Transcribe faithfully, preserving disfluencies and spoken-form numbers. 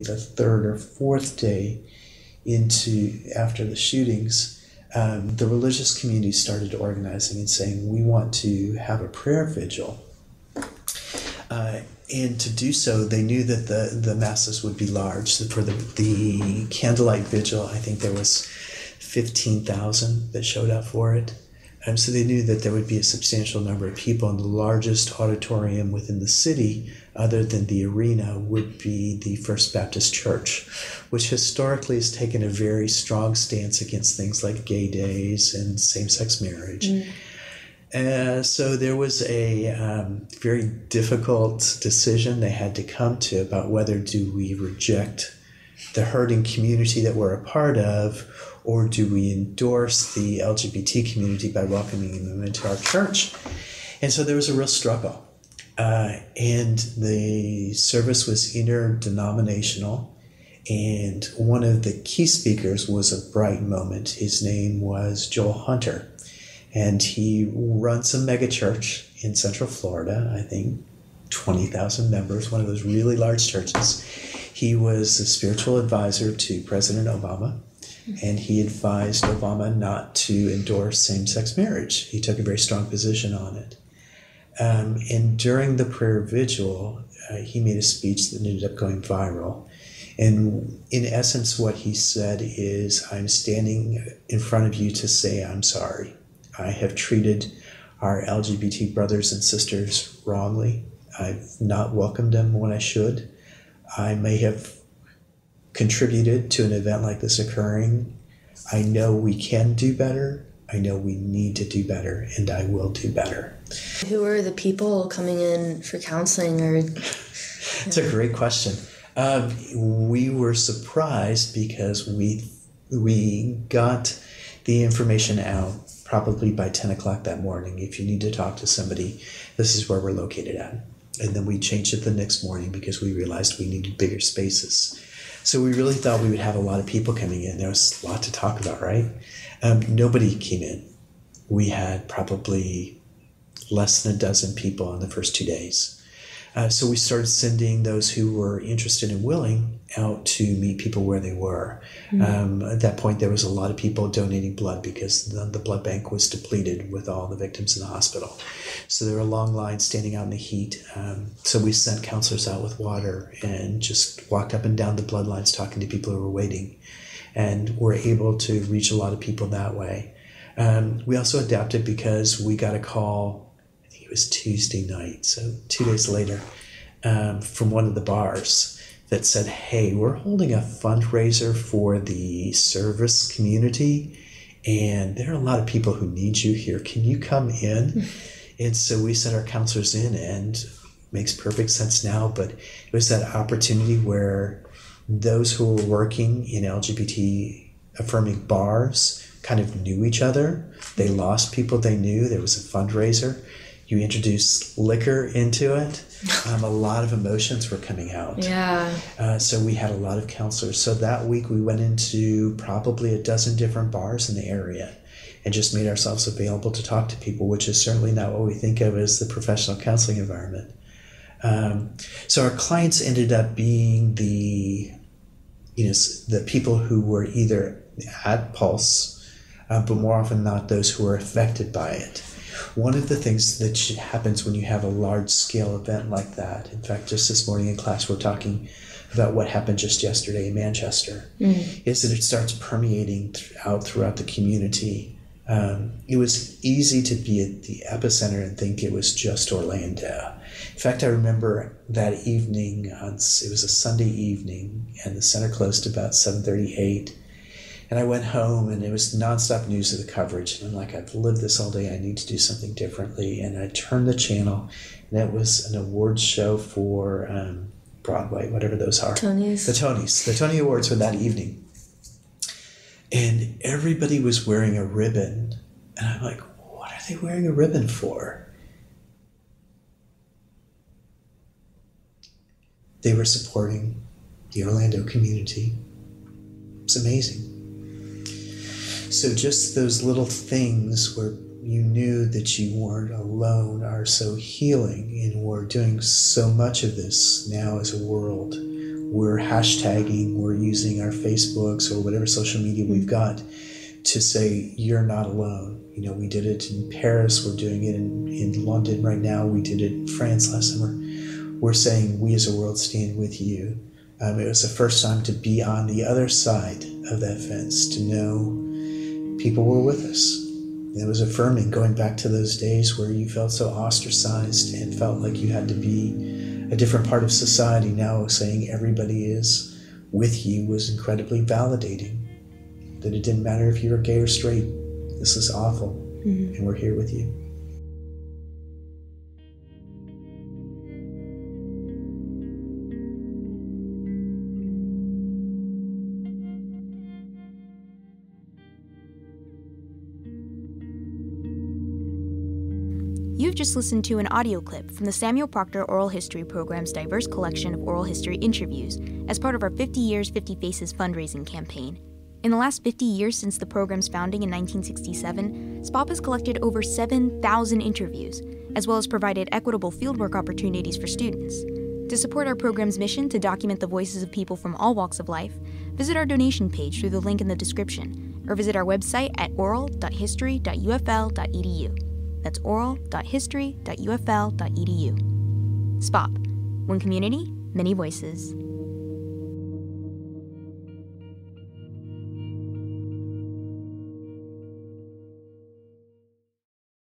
the third or fourth day into after the shootings, um, the religious community started organizing and saying, we want to have a prayer vigil. Uh, and to do so, they knew that the, the masses would be large. So for the, the candlelight vigil, I think there was fifteen thousand that showed up for it. Um, so they knew that there would be a substantial number of people, and the largest auditorium within the city, other than the arena, would be the First Baptist Church, which historically has taken a very strong stance against things like gay days and same-sex marriage. Mm. Uh, so there was a um, very difficult decision they had to come to about whether do we reject the hurting community that we're a part of, or do we endorse the L G B T community by welcoming them into our church? And so there was a real struggle. Uh, and the service was interdenominational. And one of the key speakers was a bright moment. His name was Joel Hunter. And he runs a megachurch in Central Florida, I think twenty thousand members, one of those really large churches. He was a spiritual advisor to President Obama. And he advised Obama not to endorse same-sex marriage. He took a very strong position on it. Um, and during the prayer vigil, uh, he made a speech that ended up going viral. And in essence, what he said is, I'm standing in front of you to say I'm sorry. I have treated our L G B T brothers and sisters wrongly. I've not welcomed them when I should. I may have contributed to an event like this occurring. I know we can do better. I know we need to do better, and I will do better. Who are the people coming in for counseling? Or It's a great question. Um, we were surprised because we we got the information out probably by ten o'clock that morning. If you need to talk to somebody, this is where we're located at. And then we changed it the next morning because we realized we needed bigger spaces. So we really thought we would have a lot of people coming in. There was a lot to talk about, right? Um, nobody came in. We had probably less than a dozen people in the first two days. Uh, so we started sending those who were interested and willing out to meet people where they were. Mm-hmm. Um, at that point, there was a lot of people donating blood because the, the blood bank was depleted with all the victims in the hospital. So there were long lines standing out in the heat. Um, so we sent counselors out with water and just walked up and down the blood lines talking to people who were waiting, and were able to reach a lot of people that way. Um, we also adapted because we got a call, I think it was Tuesday night, so two days later, um, from one of the bars that said, hey, we're holding a fundraiser for the service community, and there are a lot of people who need you here. Can you come in? And so we sent our counselors in, and it makes perfect sense now, but it was that opportunity where those who were working in L G B T affirming bars kind of knew each other. They lost people they knew. There was a fundraiser. You introduce liquor into it. Um, a lot of emotions were coming out. Yeah. Uh, so we had a lot of counselors. So that week we went into probably a dozen different bars in the area and just made ourselves available to talk to people, which is certainly not what we think of as the professional counseling environment. Um, so our clients ended up being the, you know, the people who were either at Pulse, uh, but more often than not those who were affected by it. One of the things that happens when you have a large-scale event like that, in fact, just this morning in class, we're talking about what happened just yesterday in Manchester, mm-hmm. is that it starts permeating out throughout the community. Um, it was easy to be at the epicenter and think it was just Orlando. In fact, I remember that evening, on, it was a Sunday evening, and the center closed about seven thirty, eight. And I went home, and it was nonstop news of the coverage. And I'm like, I've lived this all day. I need to do something differently. And I turned the channel, and it was an awards show for um, Broadway, whatever those are. Tonys. The Tonys. The Tony Awards were that evening. And everybody was wearing a ribbon. And I'm like, what are they wearing a ribbon for? They were supporting the Orlando community. It's amazing. So just those little things where you knew that you weren't alone are so healing, and we're doing so much of this now as a world. we're hashtagging, we're using our Facebooks or whatever social media we've got to say, you're not alone. You know, we did it in Paris, we're doing it in, in London right now, we did it in France last summer. We're saying, we as a world stand with you. Um, it was the first time to be on the other side of that fence, to know people were with us. It was affirming, going back to those days where you felt so ostracized and felt like you had to be a different part of society. Now saying everybody is with you was incredibly validating. That it didn't matter if you were gay or straight. This is awful, mm-hmm. and we're here with you. You've just listened to an audio clip from the Samuel Proctor Oral History Program's diverse collection of oral history interviews as part of our fifty years, fifty faces fundraising campaign. In the last fifty years since the program's founding in nineteen sixty-seven, S P O P has collected over seven thousand interviews, as well as provided equitable fieldwork opportunities for students. To support our program's mission to document the voices of people from all walks of life, visit our donation page through the link in the description, or visit our website at oral dot history dot U F L dot E D U. That's oral dot history dot U F L dot E D U. S P O P. One community, many voices.